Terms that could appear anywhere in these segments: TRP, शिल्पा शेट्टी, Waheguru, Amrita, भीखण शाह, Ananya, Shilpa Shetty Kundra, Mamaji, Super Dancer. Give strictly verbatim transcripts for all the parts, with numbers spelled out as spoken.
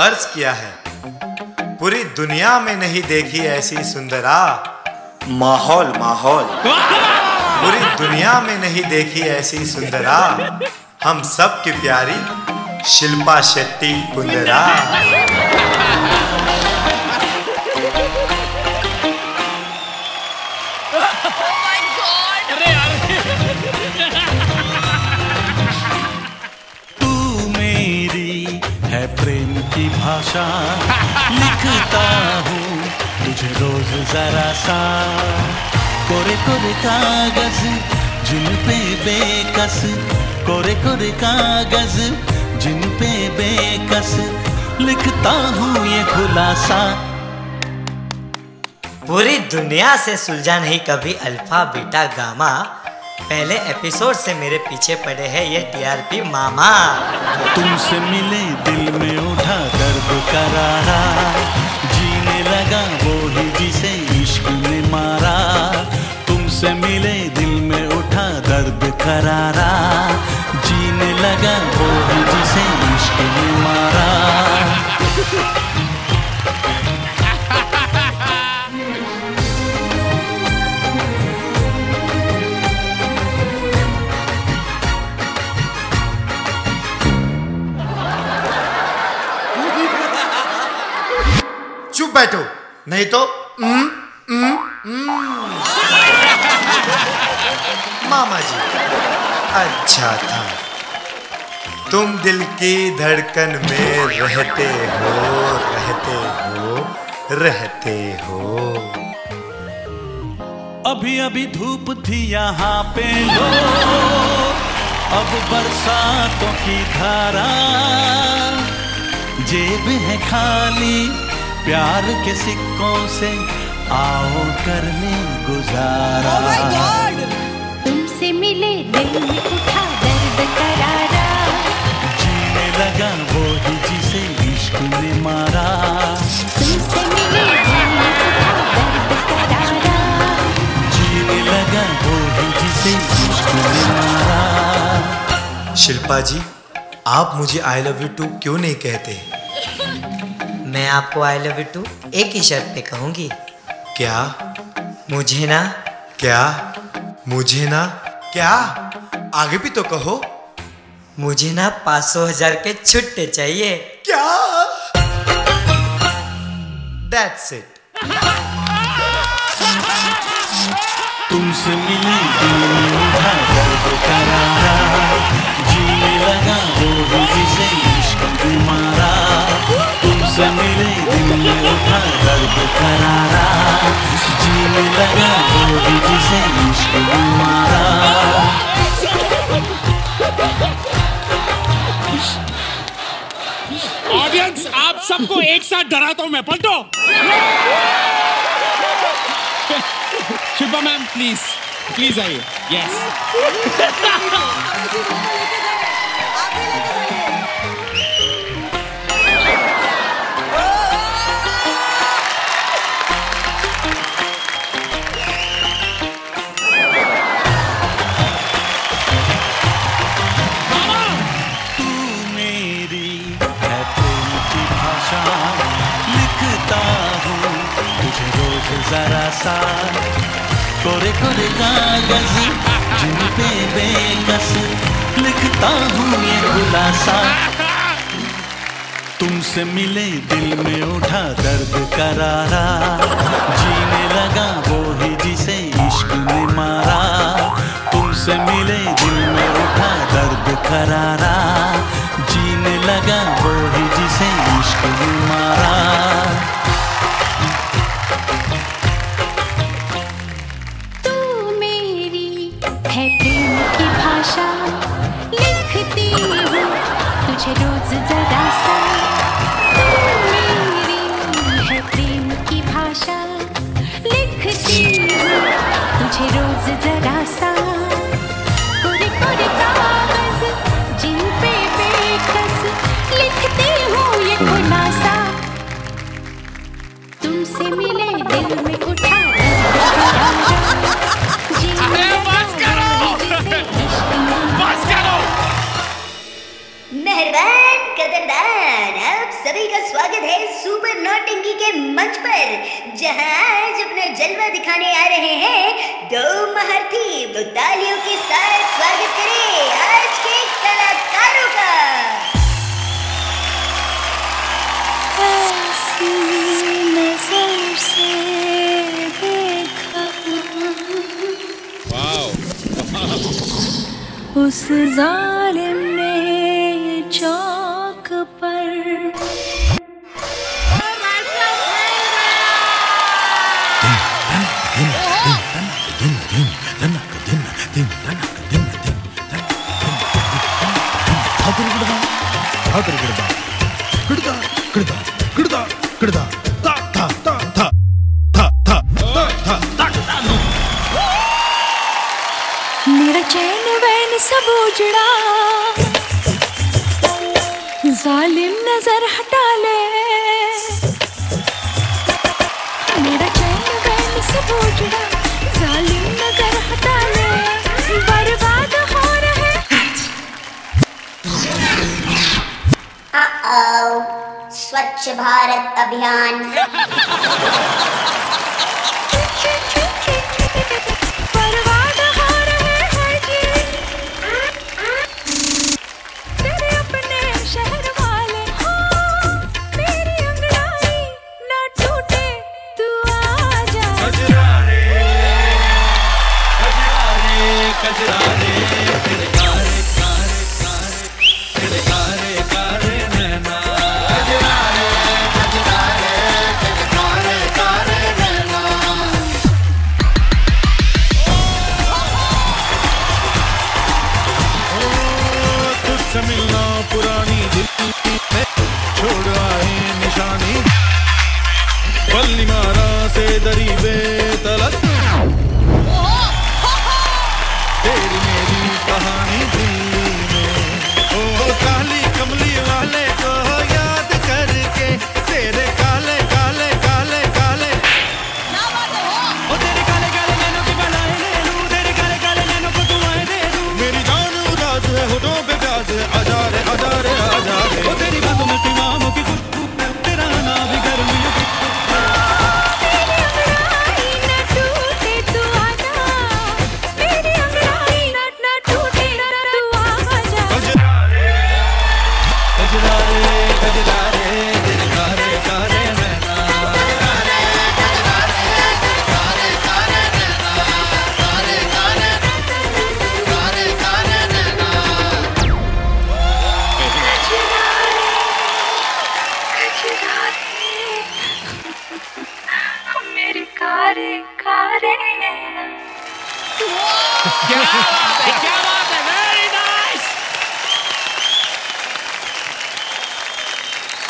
अर्ज किया है, पूरी दुनिया में नहीं देखी ऐसी सुंदरा। माहौल माहौल। पूरी दुनिया में नहीं देखी ऐसी सुंदरा, हम सब की प्यारी शिल्पा शेट्टी कुंदरा। प्रेम की भाषा लिखता हूँ तुझे रोज जरा सा, कोरे कोरे कागज जिन पे बेकस, कोरे कोरे कागज जिन पे बेकस लिखता हूँ ये खुलासा। पूरी दुनिया से सुलझा नहीं कभी अल्फा बीटा गामा, पहले एपिसोड से मेरे पीछे पड़े हैं ये टीआरपी मामा। तुमसे मिले दिल में उठा गर्व करारा, जीने लगा वो ही जिसे इश्क ने मारा। तुमसे मिले दिल में उठा दर्द करारा, जीने लगा वो ही जिसे इश्क ने मारा। बैठो नहीं तो mm, mm, mm. मामा जी अच्छा था। तुम दिल की धड़कन में रहते हो, रहते हो, रहते हो। अभी अभी धूप थी यहाँ पे लो, अब बरसातों की धारा। जेब है खाली प्यार के सिक्कों से, आओ कर ले गुजारा। तुमसे मिले दिल में उठा दर्द करारा, जीने लगा वो ही जिसे इश्क ने मारा। तुमसे मिले दिल में उठा दर्द करारा, जीने लगा वो ही जिसे इश्क ने मारा। शिल्पा जी, आप मुझे आई लव यू टू क्यों नहीं कहते? मैं आपको आई लव यू टू एक ही शर्त पे कहूंगी। क्या? मुझे ना। क्या? मुझे ना। क्या? आगे भी तो कहो। मुझे ना पाँच सौ हजार के छुट्टे चाहिए। क्या? That's it. तुमसे मिली जीने लगा वो जिसे इश्क ने मारा। तुमसे मिले दिल में उठा दर्द करारा, जीने लगा वो जिसे इश्क ने मारा। ऑडियंस, आप सबको एक साथ डराता हूँ मैं, पलटो। शिल्पा मैम प्लीज प्लीज आइए। यस मामा, तू मेरी है प्रेम की भाषा, लिखता हूँ तुझे रोज जरा सा। कोरे कोरे कागज जिन पे बेकस लिखता हूँ ये खुलासा। तुमसे मिले दिल में उठा दर्द करारा, जीने लगा वो ही जिसे इश्क ने मारा। तुमसे मिले दिल में उठा दर्द करारा, जीने लगा वो ही जिसे इश्क ने मारा। लिखती हूँ तुझे रोज जरा सा, तू मेरी है प्रेम की भाषा। लिखती हूँ तुझे रोज जरा सा, कोरे कोरे कागज जिन पे बेकस लिखती हूँ ये खुलासा। तुमसे मिले दिल में उठा मेहरबान कदरदान, आप सभी का स्वागत है सुपर नौटंकी के मंच पर, जहां आज अपना जलवा दिखाने आ रहे हैं दो महारथी। तो तालियों के साथ स्वागत करें आज के कलाकारों का। वाओ। उस जालिम ने चौक पर मेरा चैन वैन सब उजड़ा, जालिम नजर हटा ले। मेरा चैन वैन सब उजड़ा, जालिम नजर हटा ले। बर्बाद हो रहे। Uh-oh, स्वच्छ भारत अभियान।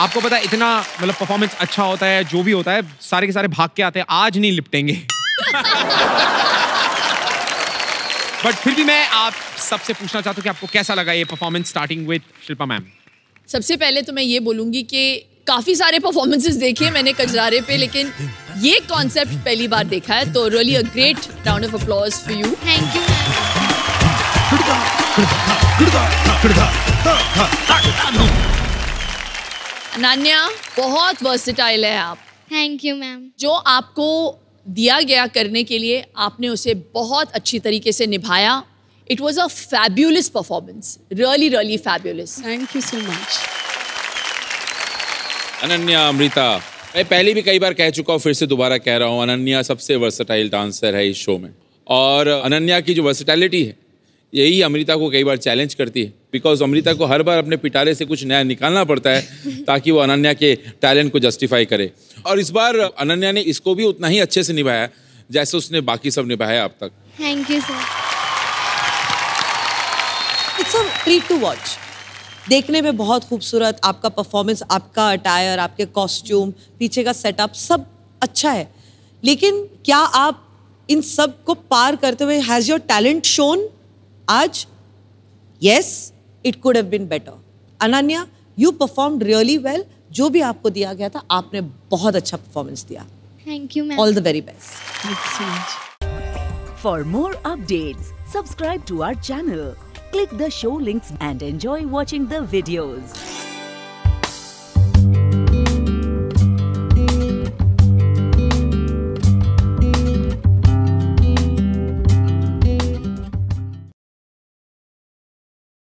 आपको पता है इतना मतलब परफॉर्मेंस अच्छा होता है, जो भी होता है सारे के सारे भाग के आते हैं, आज नहीं लिपटेंगे। बट फिर भी मैं आप सबसे पूछना चाहता हूँ कि आपको कैसा लगा ये performance, starting with Shilpa ma'am. सबसे पहले तो मैं ये बोलूँगी कि काफ़ी सारे परफॉर्मेंसेस देखे मैंने कजरारे पे, लेकिन ये कॉन्सेप्ट पहली बार देखा है, तो really a great round of applause for you. Thank you. Ananya, बहुत वर्सेटाइल है आप। Thank you ma'am. जो आपको दिया गया करने के लिए, आपने उसे बहुत अच्छी तरीके से निभाया। It was a fabulous performance, really really fabulous. Thank you so much. Ananya, Amrita, मैं पहले भी कई बार कह चुका हूँ, फिर से दोबारा कह रहा हूँ, अनन्या सबसे वर्सेटाइल डांसर है इस शो में। और अनन्या की जो वर्सेटैलिटी है, यही अमृता को कई बार चैलेंज करती है, बिकॉज अमृता को हर बार अपने पिटारे से कुछ नया निकालना पड़ता है ताकि वो अनन्या के टैलेंट को जस्टिफाई करे। और इस बार अनन्या ने इसको भी उतना ही अच्छे से निभाया जैसे उसने बाकी सब निभाया अब तक। Thank you sir. It's a treat to watch. देखने में बहुत खूबसूरत आपका परफॉर्मेंस, आपका अटायर, आपके कॉस्ट्यूम, पीछे का सेटअप सब अच्छा है, लेकिन क्या आप इन सब को पार करते हुए, हैज़ योर टैलेंट शोन आज? Yes, it could have been better. Ananya, you performed really well. जो भी आपको दिया गया था, आपने बहुत अच्छा परफॉर्मेंस दिया। Thank you, ma'am. All the very best. Thank you so much. For more updates, subscribe to our channel, click the show links, and enjoy watching the videos.